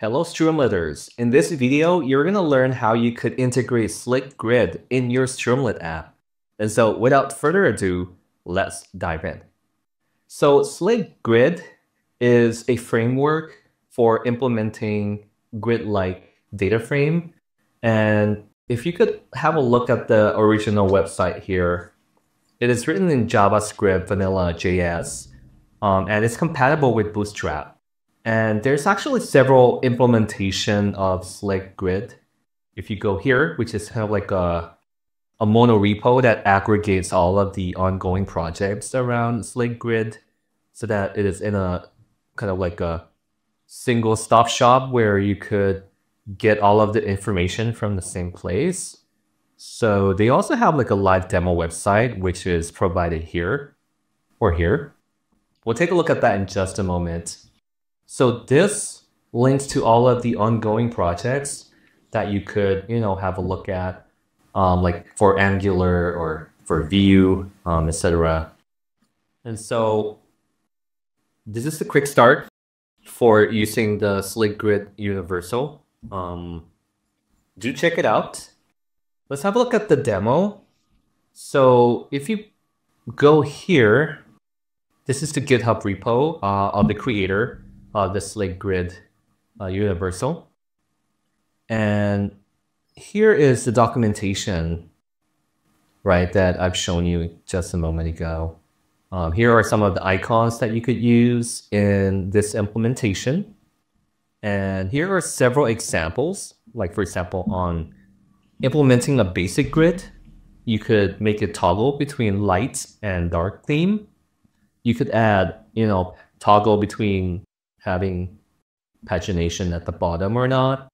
Hello Streamlitters! In this video, you're going to learn how you could integrate SlickGrid in your Streamlit app. And so without further ado, let's dive in. So SlickGrid is a framework for implementing grid-like data frame. And if you could have a look at the original website here, it is written in JavaScript, vanilla JS, and it's compatible with Bootstrap. And there's actually several implementation of SlickGrid. If you go here, which is kind of like a mono repo that aggregates all of the ongoing projects around SlickGrid so that it is in a kind of like a single stop shop where you could get all of the information from the same place. So they also have like a live demo website, which is provided here or here. We'll take a look at that in just a moment. So this links to all of the ongoing projects that you could, have a look at, like for Angular or for Vue, etc. And so this is the quick start for using the SlickGrid Universal. Do check it out. Let's have a look at the demo. So if you go here, this is the GitHub repo of the creator. The SlickGrid Universal. And here is the documentation, right, that I've shown you just a moment ago. Here are some of the icons that you could use in this implementation. And here are several examples, like for example, on implementing a basic grid, you could make it toggle between light and dark theme. You could add, toggle between having pagination at the bottom or not.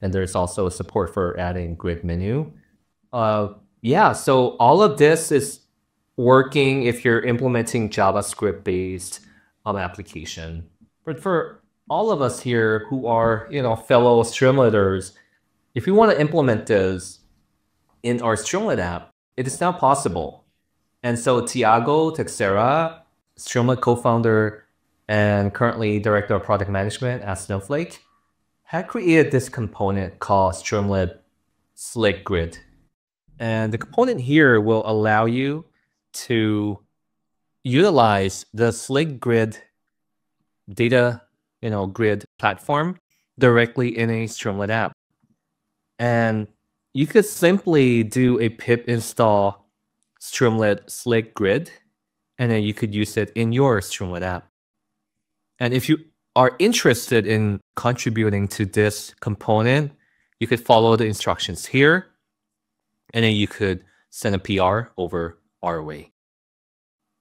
And there's also support for adding grid menu. Yeah, so all of this is working if you're implementing JavaScript-based application. But for all of us here who are, fellow Streamlitters, if we want to implement this in our Streamlit app, it is now possible. And so Tiago Teixeira, Streamlit co-founder, and currently Director of Product Management at Snowflake, had created this component called Streamlit-SlickGrid. And the component here will allow you to utilize the SlickGrid data, grid platform directly in a Streamlit app. And you could simply do a pip install Streamlit-SlickGrid, and then you could use it in your Streamlit app. And if you are interested in contributing to this component, you could follow the instructions here, and then you could send a PR over our way.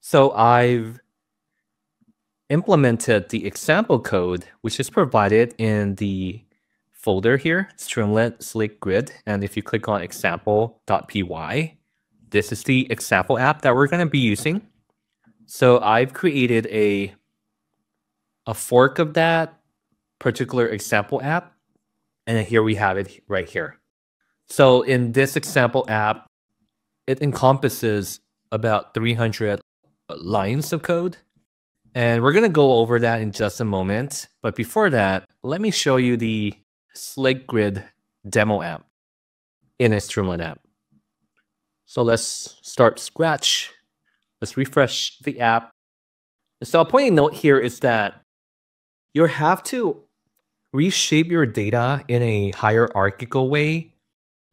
So I've implemented the example code, which is provided in the folder here, Streamlit-SlickGrid. And if you click on example.py, this is the example app that we're going to be using. So I've created a fork of that particular example app. And then here we have it right here. So in this example app, it encompasses about 300 lines of code. And we're going to go over that in just a moment. But before that, let me show you the SlickGrid demo app in a Streamlit app. So let's start scratch. Let's refresh the app. So a point of note here is that you have to reshape your data in a hierarchical way,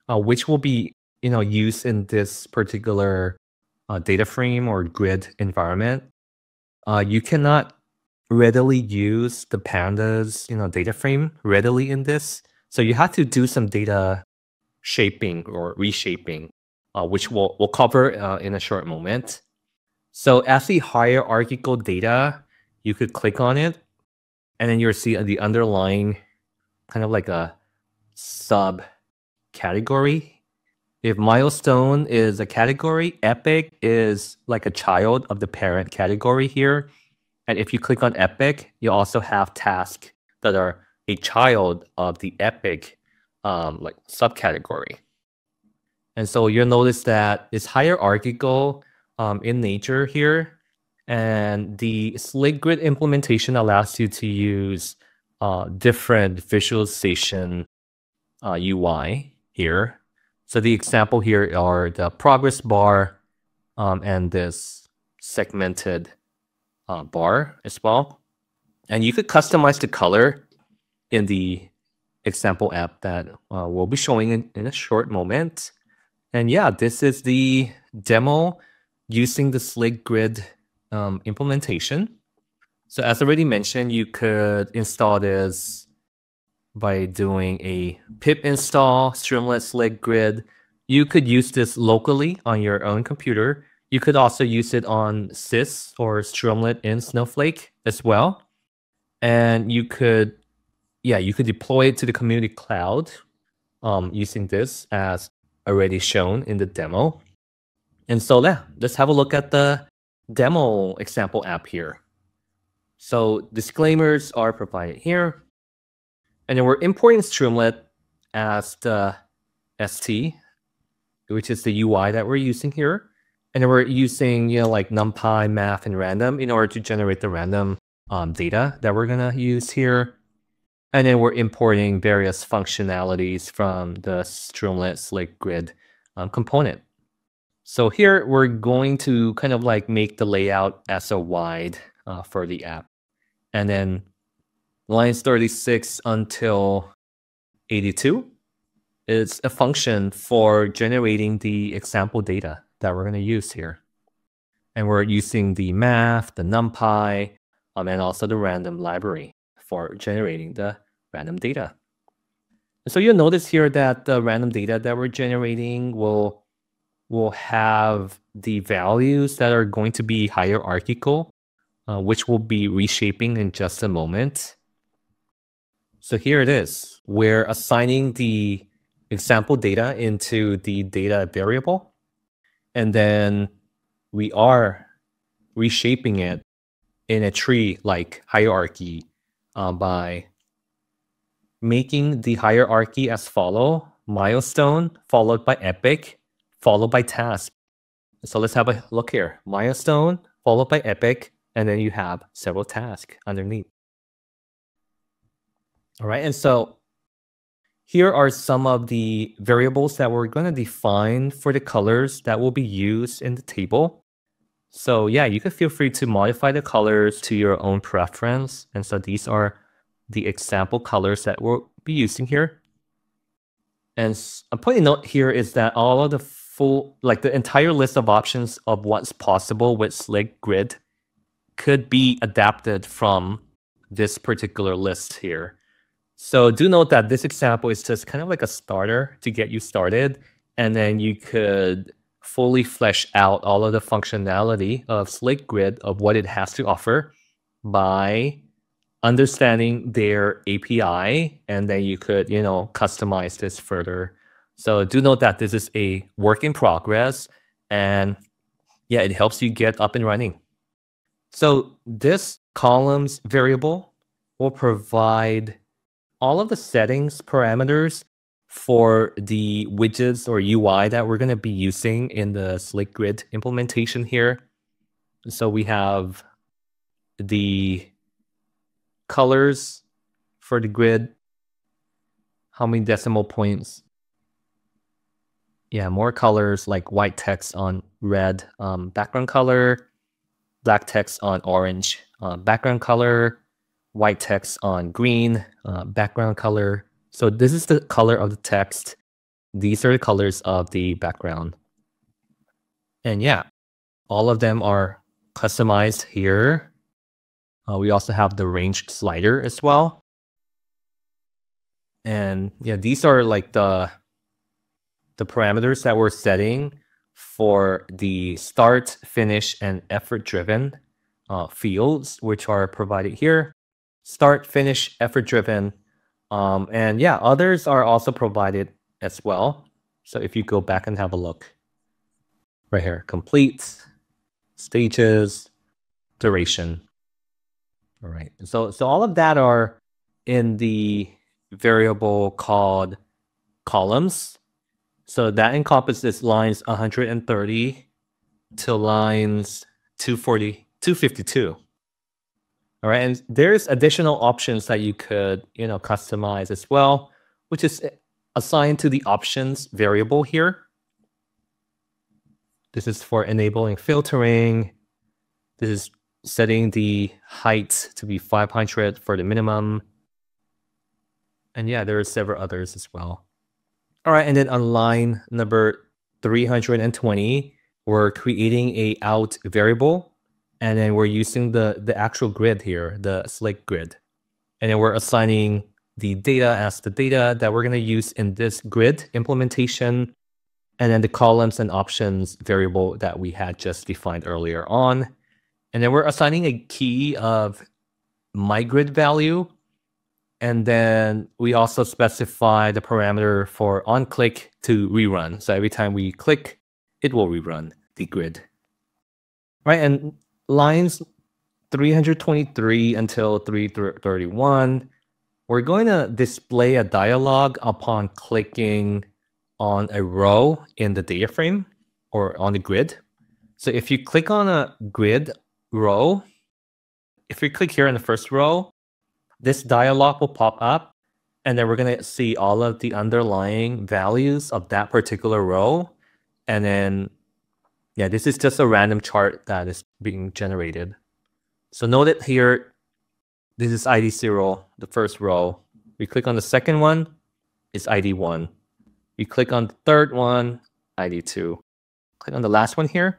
which will be used in this particular data frame or grid environment. You cannot readily use the pandas data frame readily in this. So you have to do some data shaping or reshaping, which we'll cover in a short moment. So as the hierarchical data, you could click on it, and then you'll see the underlying kind of like a sub category. If milestone is a category, epic is like a child of the parent category here. And if you click on epic, you also have tasks that are a child of the epic like subcategory. And so you'll notice that it's hierarchical in nature here, and the SlickGrid implementation allows you to use different visualization UI here. So the example here are the progress bar and this segmented bar as well. And you could customize the color in the example app that we'll be showing in a short moment. And yeah, this is the demo using the SlickGrid implementation. So as already mentioned, you could install this by doing a pip install Streamlit-SlickGrid. You could use this locally on your own computer. You could also use it on Sys or Streamlit in Snowflake as well. And you could, yeah, you could deploy it to the community cloud using this as already shown in the demo. And so yeah, let's have a look at the demo example app here. So disclaimers are provided here. And then we're importing Streamlit as the ST, which is the UI that we're using here. And then we're using, you know, like NumPy, math, and random in order to generate the random data that we're going to use here. And then we're importing various functionalities from the Streamlit-SlickGrid component. So here we're going to kind of like make the layout as a wide for the app. And then lines 36 until 82 is a function for generating the example data that we're going to use here. And we're using the math, the NumPy, and also the random library for generating the random data. So you'll notice here that the random data that we're generating will have the values that are going to be hierarchical, which we'll be reshaping in just a moment. So here it is. We're assigning the example data into the data variable, and then we are reshaping it in a tree-like hierarchy by making the hierarchy as follow: milestone, followed by epic, followed by task. So let's have a look here. Milestone, followed by epic, and then you have several tasks underneath. All right, and so here are some of the variables that we're going to define for the colors that will be used in the table. So yeah, you can feel free to modify the colors to your own preference. And so these are the example colors that we'll be using here. And a point to note here is that all of the full, like the entire list of options of what's possible with SlickGrid could be adapted from this particular list here. So do note that this example is just kind of like a starter to get you started. And then you could fully flesh out all of the functionality of SlickGrid, of what it has to offer, by understanding their API, and then you could, you know, customize this further. So do note that this is a work in progress, and yeah, it helps you get up and running. So this columns variable will provide all of the settings parameters for the widgets or UI that we're going to be using in the SlickGrid implementation here. So we have the colors for the grid, how many decimal points. Yeah, more colors like white text on red background color, black text on orange background color, white text on green background color. So this is the color of the text. These are the colors of the background. And yeah, all of them are customized here. We also have the range slider as well. And yeah, these are like the parameters that we're setting for the start, finish, and effort-driven fields, which are provided here. Start, finish, effort-driven. And yeah, others are also provided as well. So if you go back and have a look right here, complete, stages, duration. All right. So all of that are in the variable called columns. So that encompasses lines 130 to lines 240, 252. All right, and there's additional options that you could, customize as well, which is assigned to the options variable here. This is for enabling filtering. This is setting the height to be 500 for the minimum. And yeah, there are several others as well. All right, and then on line number 320, we're creating a out variable, and then we're using the actual grid here, the slick grid. And then we're assigning the data as the data that we're gonna use in this grid implementation, and then the columns and options variable that we had just defined earlier on. And then we're assigning a key of my grid value. And then we also specify the parameter for onClick to rerun. So every time we click, it will rerun the grid. Right, and lines 323 until 331, we're going to display a dialog upon clicking on a row in the data frame or on the grid. So if you click on a grid row, if you click here in the first row, this dialog will pop up, and then we're going to see all of the underlying values of that particular row. And then, yeah, this is just a random chart that is being generated. So note that here, this is ID0, the first row. We click on the second one, it's ID1. We click on the third one, ID2. Click on the last one here,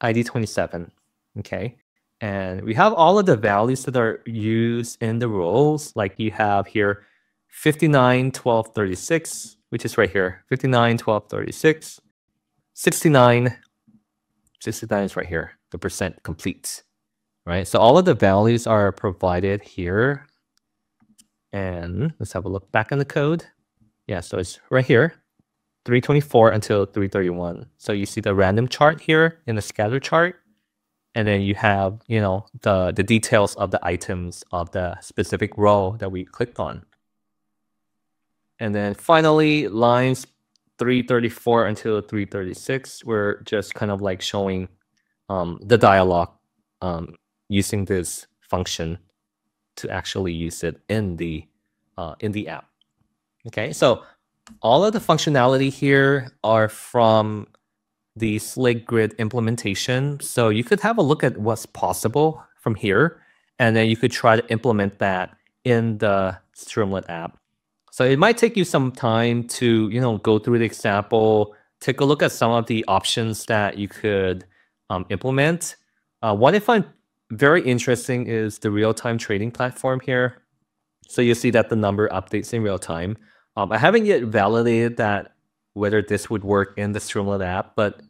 ID27. Okay. And we have all of the values that are used in the rows, like you have here 59, 12, 36, which is right here, 59, 12, 36, 69, 69 is right here, the percent complete, right? So all of the values are provided here. And let's have a look back in the code. Yeah, so it's right here, 324 until 331. So you see the random chart here in the scatter chart. And then you have, the details of the items of the specific row that we clicked on. And then finally, lines 334 until 336, we're just kind of like showing the dialog using this function to actually use it in the app. Okay, so all of the functionality here are from the SlickGrid implementation. So you could have a look at what's possible from here, and then you could try to implement that in the Streamlit app. So it might take you some time to, go through the example, take a look at some of the options that you could implement. What I find very interesting is the real-time trading platform here. So you see that the number updates in real time. I haven't yet validated that whether this would work in the Streamlit app, but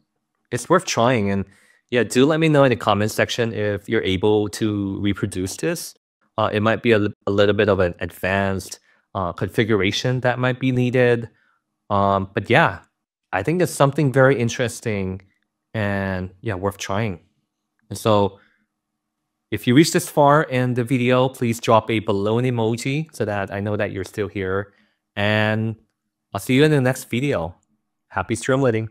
it's worth trying. And yeah, do let me know in the comments section if you're able to reproduce this. It might be a little bit of an advanced configuration that might be needed. But yeah, I think it's something very interesting and yeah, worth trying. And so if you reach this far in the video, please drop a balloon emoji so that I know that you're still here. And I'll see you in the next video. Happy Streamlitting!